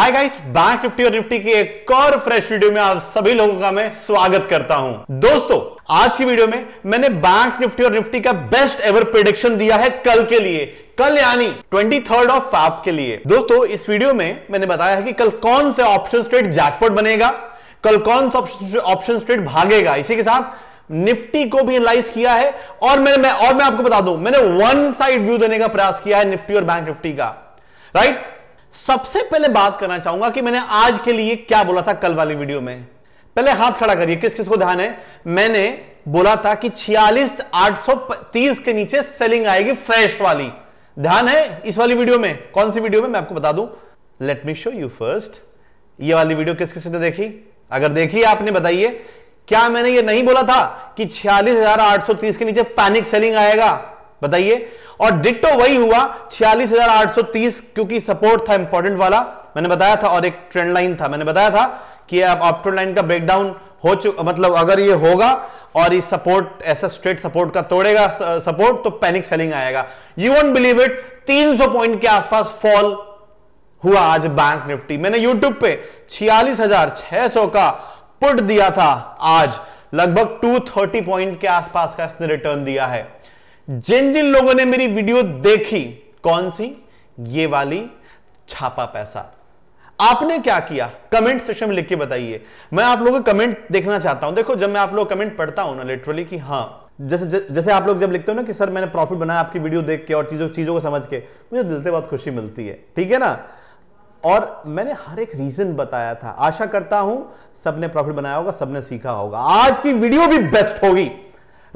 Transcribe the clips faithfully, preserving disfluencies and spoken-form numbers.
हाय guys, bank Nifty और Nifty की एक और फ्रेश वीडियो में आप सभी लोगों का मैं स्वागत करता हूं। दोस्तों, आज की वीडियो में मैंने बैंक निफ्टी और निफ्टी का बेस्ट एवर प्रेडिक्शन दिया है कल के लिए, कल यानी तेईस ऑफ फरवरी के लिए। दोस्तों, इस वीडियो में मैंने बताया है कि कल कौन से ऑप्शन ट्रेड जैकपॉट बनेगा, कल कौन सा ऑप्शन ट्रेड भागेगा। इसी के साथ निफ्टी को भी एनालाइज किया है और मैंने मैं, और मैं आपको बता दूं, मैंने वन साइड व्यू देने का प्रयास किया है निफ्टी और बैंक निफ्टी का। राइट, सबसे पहले बात करना चाहूंगा कि मैंने आज के लिए क्या बोला था कल वाली वीडियो में। पहले हाथ खड़ा करिए, किस किस को ध्यान है। मैंने बोला था कि छियालीस आठ सौ तीस के नीचे सेलिंग आएगी फ्रेश वाली, ध्यान है इस वाली वीडियो में। कौन सी वीडियो में मैं आपको बता दूं, let me show you first. ये वाली वीडियो किस किस ने देखी? अगर देखी आपने बताइए, क्या मैंने ये नहीं बोला था कि छियालीस हज़ार आठ सौ तीस के नीचे पैनिक सेलिंग आएगा? बताइए। और डिट्टो वही हुआ, छियालीस हज़ार आठ सौ तीस क्योंकि सपोर्ट था इंपॉर्टेंट वाला, मैंने बताया था, और एक ट्रेंड लाइन था। मैंने बताया था कि आप अपट्रेंड लाइन का ब्रेकडाउन हो चुका, मतलब अगर ये होगा और ये सपोर्ट ऐसा स्ट्रेट सपोर्ट का तोड़ेगा सपोर्ट, तो पैनिक सेलिंग आएगा। यू वोंट बिलीव इट, तीन सौ पॉइंट के आसपास फॉल हुआ आज बैंक निफ्टी। मैंने यूट्यूब पे छियालीस हज़ार छह सौ का पुट दिया था, आज लगभग दो सौ तीस पॉइंट के आसपास का इसने रिटर्न दिया है। जिन जिन लोगों ने मेरी वीडियो देखी, कौन सी, ये वाली छापा पैसा, आपने क्या किया कमेंट सेक्शन में लिख के बताइए। मैं आप लोगों के कमेंट देखना चाहता हूं। देखो, जब मैं आप लोग कमेंट पढ़ता हूं ना लिटरली कि हाँ, जैसे ज, जैसे आप लोग जब लिखते हो ना कि सर मैंने प्रॉफिट बनाया आपकी वीडियो देख के और चीजों चीजों को समझ के, मुझे दिल से बहुत खुशी मिलती है, ठीक है ना। और मैंने हर एक रीजन बताया था। आशा करता हूं सबने प्रॉफिट बनाया होगा, सबने सीखा होगा, आज की वीडियो भी बेस्ट होगी।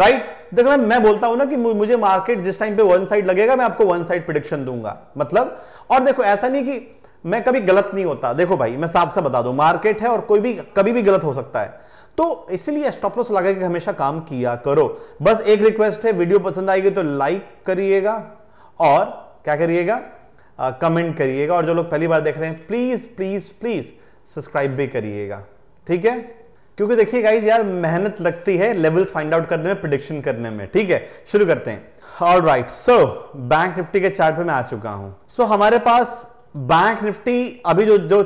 राइट, देखो मैं बोलता हूं ना कि मुझे मार्केट जिस टाइम पे वन साइड लगेगा, मैं आपको वन साइड प्रेडिक्शन दूंगा, मतलब। और देखो, ऐसा नहीं कि मैं कभी गलत नहीं होता। देखो भाई, मैं साफ साफ बता दूं, मार्केट है और कोई भी कभी भी गलत हो सकता है, तो इसलिए स्टॉप लॉस लगा के हमेशा काम किया करो। बस एक रिक्वेस्ट है, वीडियो पसंद आएगी तो लाइक करिएगा और क्या करिएगा, कमेंट uh, करिएगा। और जो लोग पहली बार देख रहे हैं, प्लीज प्लीज प्लीज सब्सक्राइब भी करिएगा, ठीक है। क्योंकि देखिए गाइस यार, मेहनत लगती है लेवल्स फाइंड आउट करने में, प्रेडिक्शन करने में, ठीक है। शुरू करते हैं। All right, so bank Nifty के चार्ट पे मैं आ चुका हूं। सो so, हमारे पास बैंक निफ्टी अभी जो जो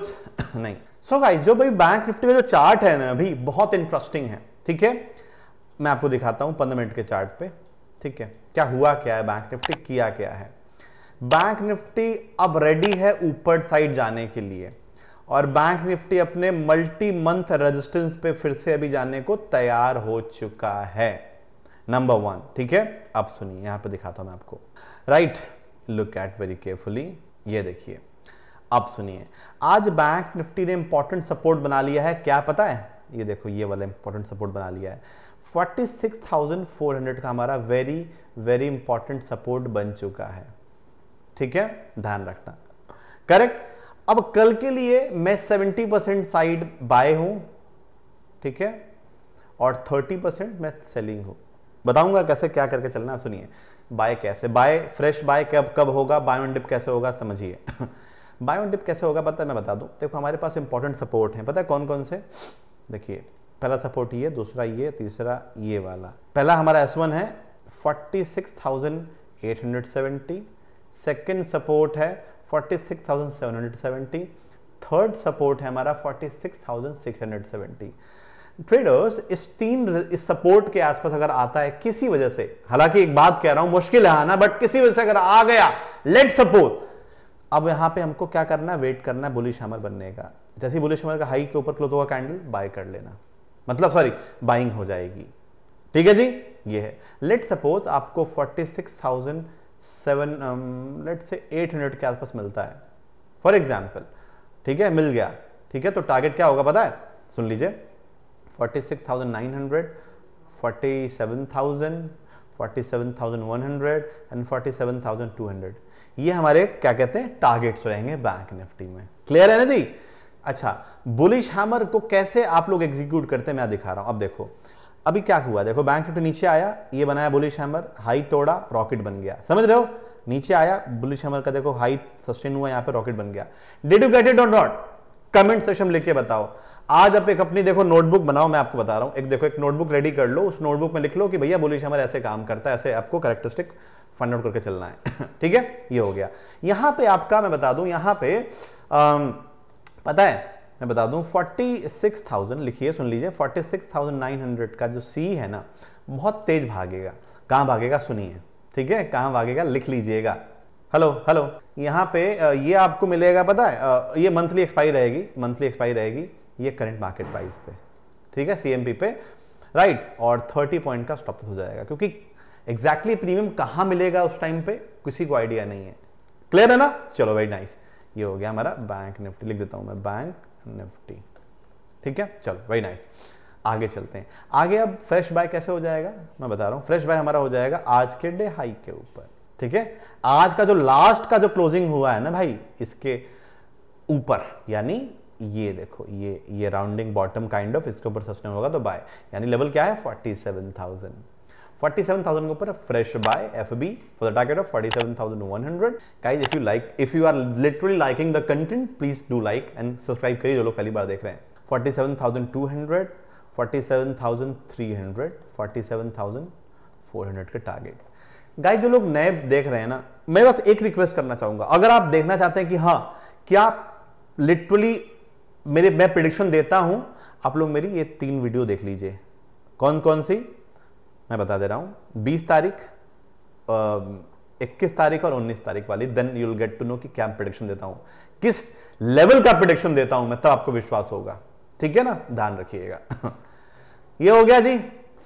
नहीं सो so, गाइस जो भाई बैंक निफ्टी का जो चार्ट है ना, अभी बहुत इंटरेस्टिंग है, ठीक है। मैं आपको दिखाता हूँ पंद्रह मिनट के चार्ट पे, ठीक है, क्या हुआ क्या है, बैंक निफ्टी किया क्या है। बैंक निफ्टी अब रेडी है ऊपर साइड जाने के लिए, और बैंक निफ्टी अपने मल्टी मंथ रेजिस्टेंस पे फिर से अभी जाने को तैयार हो चुका है, नंबर वन, ठीक है। अब सुनिए, यहाँ पे दिखाता हूँ मैं आपको। Right, look at very carefully, ये देखिए। अब सुनिए, आज बैंक निफ्टी ने इंपॉर्टेंट सपोर्ट बना लिया है, क्या पता है, ये देखो, ये वाला इंपॉर्टेंट सपोर्ट बना लिया है। छियालीस हज़ार चार सौ का हमारा वेरी वेरी इंपॉर्टेंट सपोर्ट बन चुका है, ठीक है, ध्यान रखना, करेक्ट। अब कल के लिए मैं सत्तर परसेंट साइड बाय हूं, ठीक है, और तीस परसेंट मैं सेलिंग हूं। बताऊंगा कैसे क्या करके चलना, सुनिए। बाय कैसे, बाय फ्रेश बाय कब कब होगा, बाय ऑन डिप कैसे होगा, समझिए। बाय ऑन डिप कैसे होगा पता है, मैं बता दूं। देखो, हमारे पास इंपॉर्टेंट सपोर्ट है, पता है कौन कौन से, देखिए। पहला सपोर्ट ये, दूसरा ये, तीसरा ये वाला। पहला हमारा एस वन है forty six thousand eight hundred seventy, second support है forty six thousand seven hundred seventy, third support है हमारा forty six thousand six hundred seventy. Traders, इस तीन इस सपोर्ट के आसपास अगर आता है किसी वजह से, हालांकि एक बात कह रहा हूं, मुश्किल है आना, बट किसी वजह से अगर आ गया, लेट सपोज, अब यहां पे हमको क्या करना है, वेट करना है बुलिश हैमर बनने का। जैसे ही बुलिश हैमर का हाई के ऊपर क्लोज होगा कैंडल, बाय कर लेना, मतलब सॉरी बाइंग हो जाएगी, ठीक है जी। ये है, लेट सपोज आपको forty six thousand seven let's say eight hundred के आसपास मिलता है फॉर एग्जाम्पल, ठीक है, मिल गया, ठीक है। तो टारगेट क्या होगा पता है, सुन लीजिए, forty six thousand nine hundred, forty seven thousand, forty seven thousand one hundred and forty seven thousand two hundred, ये हमारे क्या कहते हैं टारगेट्स रहेंगे बैंक निफ्टी में, क्लियर है ना जी। अच्छा, बुलिश हैमर को कैसे आप लोग एग्जीक्यूट करते हैं, मैं दिखा रहा हूं। अब देखो अभी क्या हुआ, देखो बैंक निफ्टी नीचे आया, ये बनाया बुलिश हैमर, हाई तोड़ा, रॉकेट बन गया, समझ रहे हो, नीचे आया बुलिश हैमर का, देखो हाई सस्टेन हुआ, यहाँ पे रॉकेट बन गया। डिड यू गेट इट और नॉट, कमेंट सेक्शन में लिख बताओ। आज आप एक अपनी देखो नोटबुक बनाओ, मैं आपको बता रहा हूँ, एक देखो एक नोटबुक रेडी कर लो, उस नोटबुक में लिख लो कि भैया बुलिश हैमर ऐसे काम करता है, ऐसे आपको कैरेक्टरिस्टिक फाइंड आउट करके चलना है, ठीक है। ये हो गया। यहाँ पे आपका मैं बता दूं, यहाँ पे पता है मैं बता दूं छियालीस हज़ार, लिखिए सुन लीजिए, छियालीस हज़ार नौ सौ का जो सी है ना बहुत तेज भागेगा। कहाँ भागेगा सुनिए, ठीक है, कहाँ भागेगा लिख लीजिएगा। हेलो हेलो, यहाँ पे ये आपको मिलेगा, पता है ये मंथली एक्सपायरी रहेगी, मंथली एक्सपायरी रहेगी, ये करंट मार्केट प्राइस पे, ठीक है, सीएमपी पे, राइट, और तीस पॉइंट का स्टॉप हो जाएगा, क्योंकि एग्जैक्टली प्रीमियम कहाँ मिलेगा उस टाइम पे किसी को आइडिया नहीं है। क्लियर है ना? चलो वेरी नाइस, ये हो गया हमारा बैंक निफ्टी, लिख देता हूँ मैं बैंक निफ्टी, ठीक है, चलो वेरी नाइस। आगे चलते हैं, आगे अब फ्रेश बाय कैसे हो जाएगा मैं बता रहा हूँ। फ्रेश बाय हमारा हो जाएगा आज के डे हाई के ऊपर, ठीक है, आज का जो लास्ट का जो क्लोजिंग हुआ है ना भाई, इसके ऊपर, यानी ये देखो ये ये राउंडिंग बॉटम काइंड ऑफ, इसके ऊपर सस्टेन होगा तो बाय, यानी लेवल क्या है सैंतालीस हज़ार, सैंतालीस हज़ार के ऊपर fresh buy FB for the target of सैंतालीस हज़ार एक सौ। Guys if you like, if you are literally liking the content, please do like and subscribe करिए जो लोग पहली बार देख रहे हैं। सैंतालीस हज़ार दो सौ, सैंतालीस हज़ार तीन सौ, सैंतालीस हज़ार चार सौ के टारगेट। गाइस जो लोग नए देख रहे हैं ना, मैं बस एक रिक्वेस्ट करना चाहूंगा, अगर आप देखना चाहते हैं कि हाँ क्या लिटरली मेरे मैं प्रेडिक्शन देता हूं, आप लोग मेरी ये तीन वीडियो देख लीजिए। कौन कौन सी मैं बता दे रहा हूं, बीस तारीख, इक्कीस तारीख और उन्नीस तारीख वाली, then you will get to know कि क्या प्रेडिक्शन देता हूं, किस लेवल का प्रेडिक्शन देता हूं मैं, तब आपको विश्वास होगा, ठीक है ना, ध्यान रखिएगा। ये हो गया जी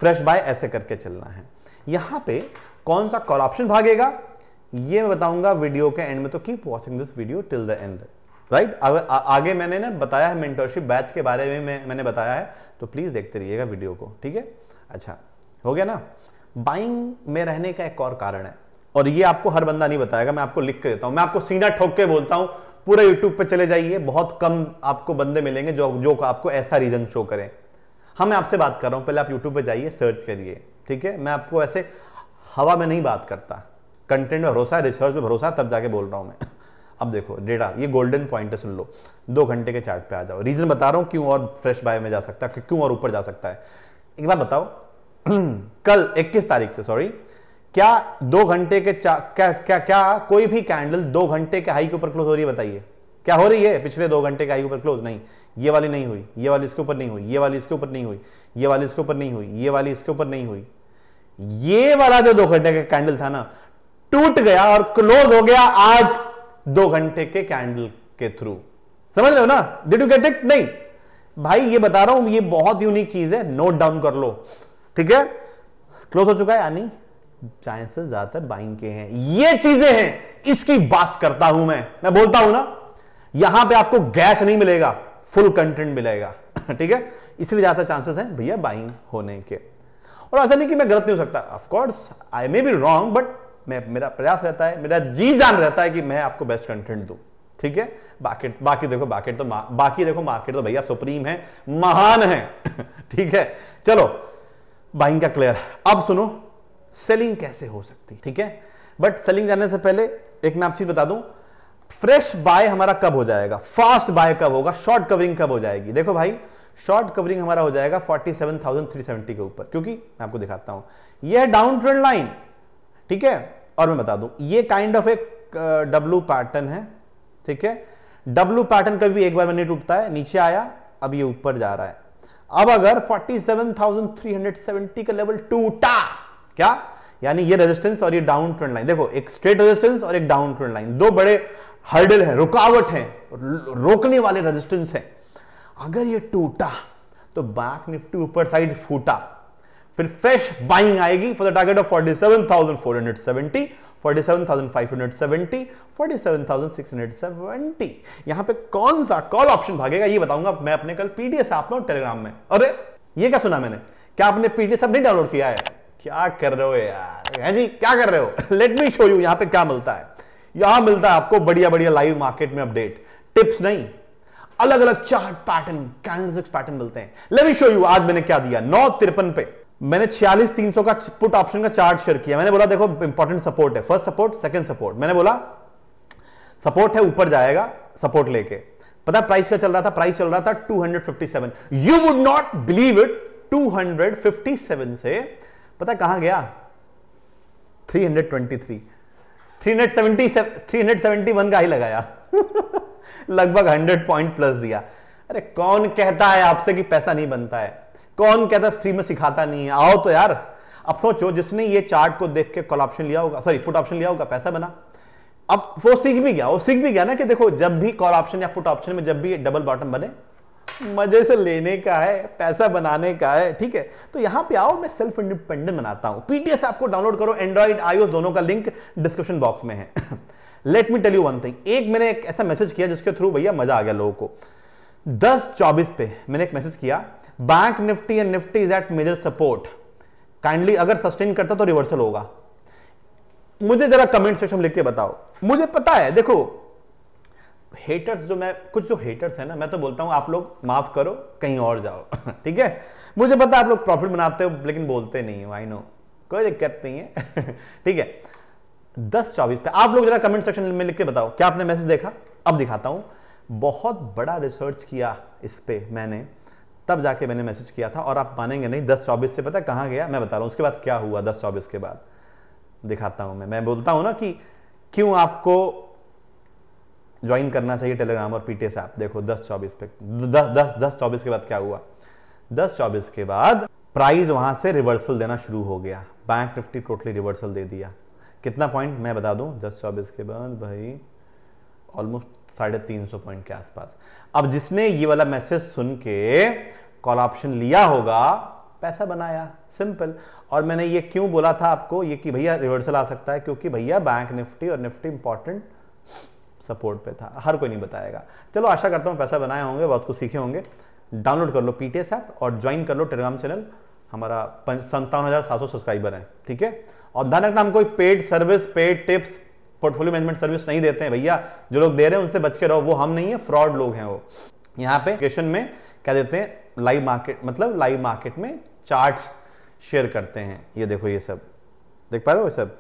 फ्रेश बाय, ऐसे करके चलना है। यहां पे कौन सा कॉल ऑप्शन भागेगा ये मैं बताऊंगा वीडियो के एंड में, तो keep watching this video till the end, right. आगे मैंने ना बताया है मेंटरशिप बैच के बारे में, मैं, मैंने बताया है, तो प्लीज देखते रहिएगा वीडियो को, ठीक है। अच्छा हो गया ना, बाइंग में रहने का एक और कारण है, और ये आपको हर बंदा नहीं बताएगा, मैं आपको लिख के देता हूं, मैं आपको सीधा ठोक के बोलता हूं, पूरे यूट्यूब पर चले जाइए, बहुत कम आपको बंदे मिलेंगे जो जो आपको ऐसा रीजन शो करें। हाँ मैं आपसे बात कर रहा हूं, पहले आप यूट्यूब पर जाइए, सर्च करिए, ठीक है, मैं आपको ऐसे हवा में नहीं बात करता, कंटेंट में भरोसा है, रिसर्च में भरोसा है, तब जाके बोल रहा हूं मैं। अब देखो डेटा, ये गोल्डन पॉइंट है, सुन लो, दो घंटे के चार्ट पे आ जाओ, रीजन बता रहा हूं क्यों और फ्रेश बाय में जा सकता है, क्यों और ऊपर जा सकता है। एक बार बताओ कल इक्कीस तारीख से, सॉरी, क्या दो घंटे के क्या, क्या क्या क्या कोई भी कैंडल दो घंटे के हाई के ऊपर क्लोज हो रही है? बताइए क्या हो रही है पिछले दो घंटे के हाई के ऊपर क्लोज? नहीं, ये वाली नहीं हुई, ये वाली इसके ऊपर नहीं हुई, ये वाली इसके ऊपर नहीं हुई, ये वाली इसके ऊपर नहीं हुई, ये वाली इसके ऊपर नहीं हुई, ये वाला जो दो घंटे का कैंडल था ना टूट गया और क्लोज हो गया आज दो घंटे के कैंडल के थ्रू, समझ रहे हो ना? Did you get it? नहीं भाई, ये बता रहा हूं, ये बहुत यूनिक चीज है, नोट डाउन कर लो, ठीक है। क्लोज हो चुका है, यानी चांसेस ज्यादातर बाइंग के हैं, ये चीजें हैं, इसकी बात करता हूं मैं मैं बोलता हूं ना, यहां पे आपको गैस नहीं मिलेगा, फुल कंटेंट मिलेगा, ठीक है, इसलिए ज्यादा चांसेस हैं भैया बाइंग होने के। और ऐसा नहीं कि मैं गलत नहीं हो सकता, of course I may be wrong, but मैं, मेरा प्रयास रहता है, मेरा जी जान रहता है कि मैं आपको बेस्ट कंटेंट दूं, ठीक है। बाकी बाकी देखो बाकी तो बाकी देखो मार्केट तो भैया सुप्रीम है, महान है, ठीक है। चलो बाइंग का क्लियर, अब सुनो सेलिंग कैसे हो सकती, ठीक है, बट सेलिंग जाने से पहले एक मैं आप चीज बता दूं, फ्रेश बाय हमारा कब हो जाएगा, फास्ट बाय कब होगा, शॉर्ट कवरिंग कब हो जाएगी। देखो भाई शॉर्ट कवरिंग हमारा हो जाएगा सैंतालीस हज़ार तीन सौ सत्तर के ऊपर, क्योंकि मैं आपको दिखाता हूं, यह है डाउन ट्रेंड लाइन, ठीक है, और मैं बता दूं ये काइंड ऑफ एक डब्लू पैटर्न है, ठीक है, डब्लू पैटर्न कभी एक बार में नहीं टूटता है, नीचे आया अब ये ऊपर जा रहा है। अब अगर सैंतालीस हज़ार तीन सौ सत्तर का लेवल टूटा, क्या यानी ये रेजिस्टेंस और ये डाउन ट्रेंड लाइन, देखो एक स्ट्रेट रेजिस्टेंस और एक डाउन ट्रेंड लाइन, दो बड़े हर्डल है, रुकावट है, रोकने वाले रेजिस्टेंस है। अगर ये टूटा तो बैंक निफ्टी ऊपर साइड फूटा, फिर फ्रेश बाइंग आएगी फॉर द टारगेट ऑफ सैंतालीस हज़ार चार सौ सत्तर, सैंतालीस हज़ार पाँच सौ सत्तर, सैंतालीस हज़ार छह सौ सत्तर। यहां पे कौन सा कॉल ऑप्शन भागेगा ये बताऊंगा मैं अपने कल पीडीएफ आप लोग टेलीग्राम में। अरे ये क्या सुना मैंने, क्या आपने पीडीएफ नहीं डाउनलोड किया है? क्या कर रहे हो यार, हैं जी क्या कर रहे हो? लेट मी शो यू यहां पे क्या मिलता है। यहां मिलता है आपको बढ़िया बढ़िया लाइव मार्केट में अपडेट, टिप्स नहीं, अलग अलग चार्ट पैटर्न, कैंडलस्टिक पैटर्न मिलते हैं। लेट मी शो यू आज मैंने क्या दिया, नौ तिरपन पे मैंने छियालीस तीन सौ का पुट ऑप्शन का चार्ट शेयर किया। मैंने बोला देखो इंपॉर्टेंट सपोर्ट है, फर्स्ट सपोर्ट सेकंड सपोर्ट, मैंने बोला सपोर्ट है ऊपर जाएगा सपोर्ट लेके, पता प्राइस क्या चल रहा था? प्राइस चल रहा था two hundred fifty seven, you would not believe it, two hundred fifty seven से पता कहां गया, three hundred twenty three, three hundred seventy, three hundred seventy one का ही लगाया लगभग हंड्रेड पॉइंट प्लस दिया। अरे कौन कहता है आपसे कि पैसा नहीं बनता है? कौन कहता है फ्री में सिखाता नहीं है? आओ तो यार, अब सोचो जिसने ये चार्ट को देख के कॉल ऑप्शन लिया होगा, सॉरी पुट ऑप्शन लिया होगा, पैसा बना। अब वो सीख भी गया, वो सीख भी गया ना कि देखो जब भी कॉल ऑप्शन या पुट ऑप्शन में जब भी डबल बॉटम बने, मजे से लेने का है, पैसा बनाने का है, ठीक है। तो यहां पे आओ, मैं सेल्फ इंडिपेंडेंट बनाता हूं। पीडीएफ आपको डाउनलोड करो, एंड्रॉइड आईओएस दोनों का लिंक डिस्क्रिप्शन बॉक्स में है। Let me tell you one thing, एक मैंने एक ऐसा मैसेज किया जिसके थ्रू भैया मजा आ गया लोगों को। दस चौबीस पे मैंने एक मैसेज किया, bank Nifty and Nifty is at major support, kindly अगर सस्टेन करता तो रिवर्सल होगा। मुझे जरा कमेंट सेक्शन में लिख के बताओ। मुझे पता है, देखो हेटर्स जो मैं कुछ जो हेटर्स है ना, मैं तो बोलता हूं आप लोग माफ करो, कहीं और जाओ, ठीक है। मुझे पता है आप लोग प्रॉफिट बनाते हो लेकिन बोलते नहीं हो, आई नो, कोई दिक्कत नहीं है। ठीक है, दस चौबीस पे आप लोग जरा कमेंट सेक्शन में लिख के बताओ, क्या आपने मैसेज देखा? अब दिखाता हूं, बहुत बड़ा रिसर्च किया इस पर मैंने, तब जाके मैंने मैसेज किया था। और आप मानेंगे नहीं, दस चौबीस से पता कहां गया, मैं बता रहा हूं उसके बाद क्या हुआ। दस चौबीस के बाद दिखाता हूं मैं मैं बोलता हूं ना कि क्यों आपको ज्वाइन करना चाहिए टेलीग्राम और पीटीएस ऐप। देखो दस चौबीस पे दस दस दस चौबीस के बाद क्या हुआ। दस चौबीस के बाद प्राइस वहां से रिवर्सल देना शुरू हो गया, बैंक निफ्टी टोटली रिवर्सल दे दिया। कितना पॉइंट मैं बता दूं, दस चौबीस के बाद भाई ऑलमोस्ट साढ़े तीन सौ पॉइंट के आसपास। अब जिसने ये वाला मैसेज सुन के कॉल ऑप्शन लिया होगा, पैसा बनाया, सिंपल। और मैंने ये क्यों बोला था आपको ये कि भैया रिवर्सल आ सकता है, क्योंकि भैया बैंक निफ्टी और निफ्टी इंपॉर्टेंट सपोर्ट पे था, हर कोई नहीं बताएगा। चलो आशा करता हूँ पैसा बनाए होंगे, बहुत कुछ सीखे होंगे। डाउनलोड कर लो पीटीएस ऐप और ज्वाइन कर लो टेलीग्राम चैनल, हमारा संतावन हजार सात सौ सब्सक्राइबर हैं, ठीक है। और ध्यान रखना, हम कोई paid service, paid tips, portfolio management service नहीं देते हैं भैया। जो लोग दे रहे हैं उनसे बच के रहो, वो हम नहीं है, फ्रॉड लोग हैं वो। यहाँ पे क्वेश्चन में क्या देते हैं, लाइव मार्केट, मतलब लाइव मार्केट में चार्ट्स शेयर करते हैं। ये देखो, ये सब देख पा रहे हो, ये सब।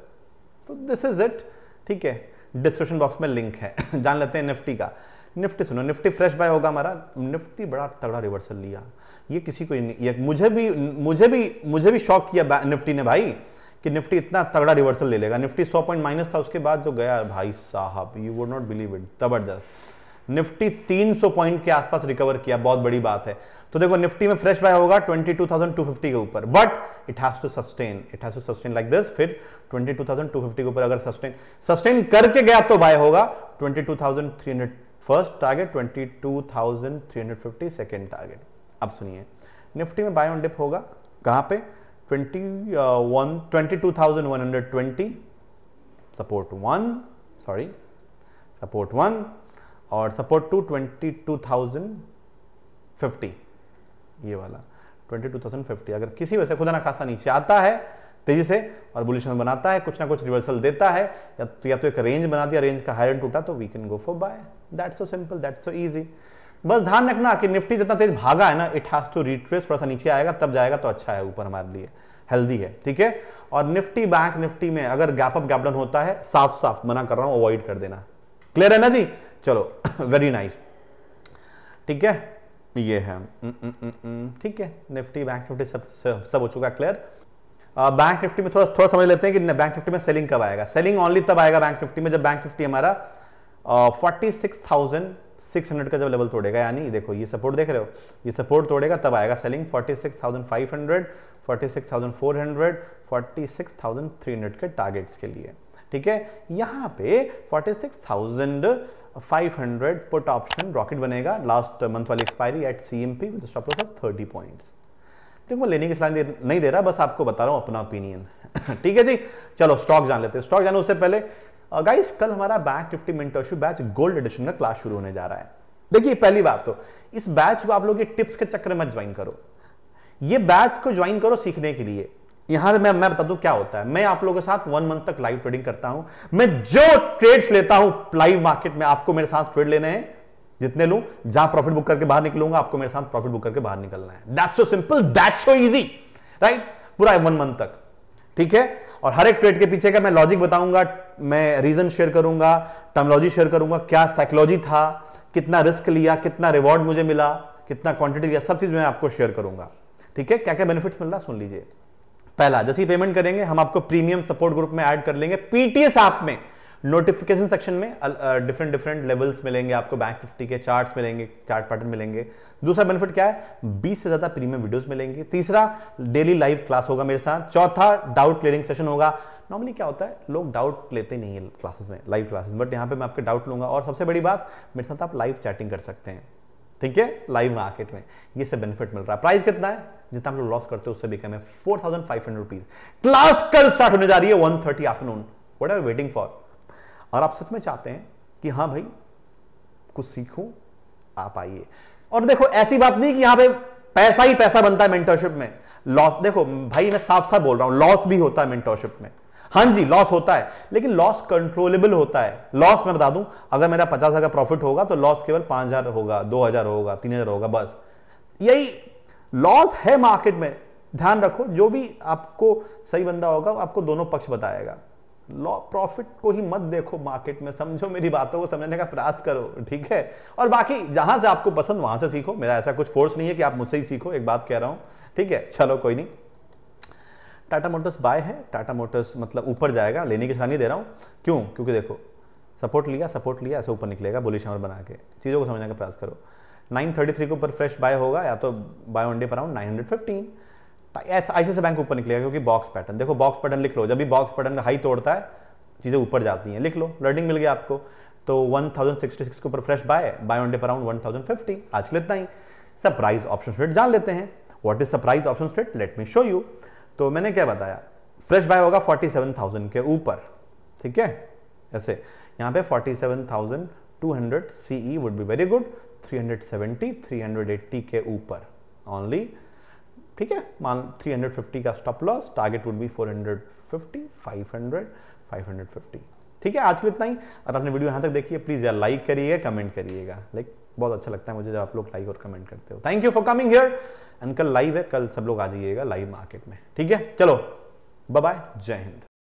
तो दिस इज इट, ठीक है। डिस्क्रिप्शन बॉक्स में लिंक है। जान लेते हैं निफ्टी का। निफ्टी सुनो, निफ्टी फ्रेश बाय होगा हमारा। निफ्टी बड़ा तगड़ा रिवर्सल लिया, ये किसी को ये, मुझे भी मुझे भी मुझे भी शॉक किया निफ्टी ने भाई कि निफ्टी इतना तगड़ा रिवर्सल ले लेगा। निफ्टी सौ पॉइंट माइनस था, उसके बाद जो गया भाई साहब, you would not believe it, जबरदस्त। निफ्टी तीन सौ पॉइंट के आसपास रिकवर किया, बहुत बड़ी बात है। तो देखो निफ्टी में फ्रेश बाय होगा twenty two thousand two fifty के ऊपर, but it has to sustain, it has to sustain like this. फिर twenty two thousand two fifty के ऊपर अगर सस्टेन सस्टेन करके गया तो बाय होगा। Twenty two thousand three hundred first target, twenty two thousand three hundred fifty second target. अब सुनिए, निफ्टी में बाय ऑन डिप होगा कहाँ पे? Twenty one twenty two thousand one hundred twenty, support one, sorry support one और support two, twenty two thousand fifty, ये वाला twenty two thousand fifty. अगर किसी वजह से खुदा ना खासा नीचे आता है तेजी से और बुलिश में बनाता है, कुछ ना कुछ रिवर्सल देता है, या तो, या तो एक रेंज बना दिया, रेंज का हायर एंड टूटा, तो we can go for buy. That's so simple, that's so easy. बस ध्यान रखना कि निफ्टी जितना तेज भागा है ना, इट हैज टू रिट्रेस, थोड़ा सा नीचे आएगा तब जाएगा तो अच्छा है, ऊपर हमारे लिए हेल्दी है, ठीक है। और निफ्टी बैंक निफ्टी में अगर गैप अप गैप डाउन होता है, साफ साफ मना कर रहा हूं, अवॉइड कर देना। क्लियर है ना जी? चलो वेरी नाइस, ठीक है। ये है, ठीक है, निफ्टी बैंक निफ्टी सब सब, सब हो चुका क्लियर। बैंक निफ्टी में थोड़ा थोड़ा समझ लेते हैं कि बैंक निफ्टी में सेलिंग कब आएगा। सेलिंग ऑनली तब आएगा बैंक निफ्टी में जब बैंक निफ्टी हमारा forty six thousand six hundred का जब लेवल तोड़ेगा, यानी देखो ये सपोर्ट देख रहे हो, ये सपोर्ट तोड़ेगा तब आएगा selling. Forty six thousand five hundred, forty six thousand four hundred, forty six thousand three hundred के टारगेट्स के लिए, ठीक है। यहाँ पे forty six thousand five hundred put option rocket बनेगा, लास्ट मंथ वाली expiry at CMP with stop loss of thirty points. देखो मैं लेने की सलाह नहीं दे रहा, बस आपको बता रहा हूँ अपना ओपिनियन, ठीक है जी। चलो स्टॉक जान लेते हैं। स्टॉक जाने उससे पहले गाइस, कल हमारा bank Nifty mentorship batch gold edition का क्लास शुरू होने जा रहा है। देखिए पहली बात तो इस बैच को आप लोग ये टिप्स के चक्कर मत ज्वाइन करो, ये बैच को ज्वाइन करो सीखने के लिए। यहां पे मैं मैं बता दूं क्या होता है। मैं आप लोगों के साथ वन मंथ तक लाइव ट्रेडिंग करता हूं, मैं जो ट्रेड्स लेता हूं लाइव मार्केट में, आपको मेरे साथ ट्रेड लेने हैं, जितने लूं, जहां प्रॉफिट बुक करके बाहर निकलूंगा, आपको मेरे साथ प्रॉफिट बुक करके बाहर निकलना है। That's so simple, that's so easy, right, पूरा वन मंथ तक, ठीक है। और हर एक ट्रेड के पीछे का मैं लॉजिक बताऊंगा, मैं रीजन शेयर करूंगा, टर्मोलॉजी शेयर करूंगा, क्या साइकोलॉजी था, कितना रिस्क लिया, कितना रिवॉर्ड मुझे मिला, कितना क्वांटिटी लिया, सब चीज मैं आपको शेयर करूंगा, ठीक है। क्या क्या बेनिफिट्स मिल रहा सुन लीजिए। पहला, जैसे ही पेमेंट करेंगे हम आपको प्रीमियम सपोर्ट ग्रुप में ऐड कर लेंगे पीटीएस ऐप में। नोटिफिकेशन सेक्शन में डिफरेंट डिफरेंट लेवल्स मिलेंगे आपको, बैंक निफ्टी के चार्ट्स मिलेंगे, चार्ट पैटर्न मिलेंगे। दूसरा बेनिफिट क्या है, बीस से ज्यादा प्रीमियम वीडियोस मिलेंगे। तीसरा, डेली लाइव क्लास होगा मेरे साथ। चौथा, डाउट क्लियरिंग सेशन होगा। नॉर्मली क्या होता है, लोग डाउट लेते नहीं है क्लासेस में, लाइव क्लासेस, बट यहाँ पे मैं आपके डाउट लूंगा। और सबसे बड़ी बात, मेरे साथ आप लाइव चैटिंग कर सकते हैं, ठीक है, लाइव मार्केट में। ये सब बेनिफिट मिल रहा है। प्राइस कितना है, जितना हम लोग लॉस करते हैं उससे भी कम है, four thousand five hundred rupees. Class कल स्टार्ट होने जा रही है one thirty afternoon. What are waiting for? और आप सच में चाहते हैं कि हाँ भाई कुछ सीखूं, आप आइए। और देखो, ऐसी बात नहीं कि यहाँ पे पैसा ही पैसा बनता है मेंटरशिप में। लॉस, देखो भाई मैं साफ साफ बोल रहा हूं, लॉस भी होता है मेंटरशिप में। हाँ जी, लॉस होता है, लेकिन लॉस कंट्रोलेबल होता है। लॉस मैं बता दूं, अगर मेरा पचास हजार का प्रॉफिट होगा तो लॉस केवल पांच हजार होगा, दो हजार होगा, तीन हजार होगा, बस यही लॉस है मार्केट में। ध्यान रखो, जो भी आपको सही बंदा होगा आपको दोनों पक्ष बताएगा। लॉ प्रॉफिट को ही मत देखो मार्केट में, समझो मेरी बातों को, समझने का प्रयास करो, ठीक है। और बाकी जहां से आपको पसंद वहां से सीखो, मेरा ऐसा कुछ फोर्स नहीं है कि आप मुझसे ही सीखो, एक बात कह रहा हूं, ठीक है। चलो कोई नहीं, टाटा मोटर्स बाय है, टाटा मोटर्स मतलब ऊपर जाएगा, लेने की सलाह नहीं दे रहा हूं। क्यों? क्योंकि देखो सपोर्ट लिया, सपोर्ट लिया, ऐसे ऊपर निकलेगा, बुलिश नंबर बना के। चीज़ों को समझने का प्रयास करो। नाइन थर्टी थ्री के ऊपर फ्रेश बाय होगा, या तो बाय वन डे पर अराउंड नाइन हंड्रेड फिफ्टीन। ऐसा आईसीआईसीआई बैंक ऊपर निकलेगा, क्योंकि बॉक्स पैटर्न, देखो बॉक्स पैटर्न लिख लो, जब भी बॉक्स पैटर्न का हाई तोड़ता है चीज़ें ऊपर जाती हैं, लिख लो, लर्निंग मिल गया आपको। तो वन थाउजेंड सिक्सटी सिक्स के ऊपर fresh buy, buy on day पर अराउंड वन थाउजेंड फिफ्टी। आज के लिए इतना ही। सरप्राइज ऑप्शन ट्रेड जान लेते हैं। What is surprise option trade, let me show you. तो मैंने क्या बताया, फ्रेश बाय होगा फोर्टी सेवन थाउजेंड के ऊपर, ठीक है, ऐसे यहाँ पे forty seven thousand two hundred CE would be very good, three seventy three eighty के ऊपर ऑनली, ठीक है। मान थ्री फिफ्टी का stop loss, target would be four fifty, five hundred, five fifty, ठीक है। आज के लिए इतना ही। अगर आपने वीडियो यहाँ तक देखी है, प्लीज़ यार लाइक करिएगा, कमेंट करिएगा। लाइक बहुत अच्छा लगता है मुझे जब आप लोग लाइक और कमेंट करते हो। Thank you for coming here. And कल लाइव है, कल सब लोग आ जाइएगा लाइव मार्केट में, ठीक है। चलो बाय बाय, जय हिंद।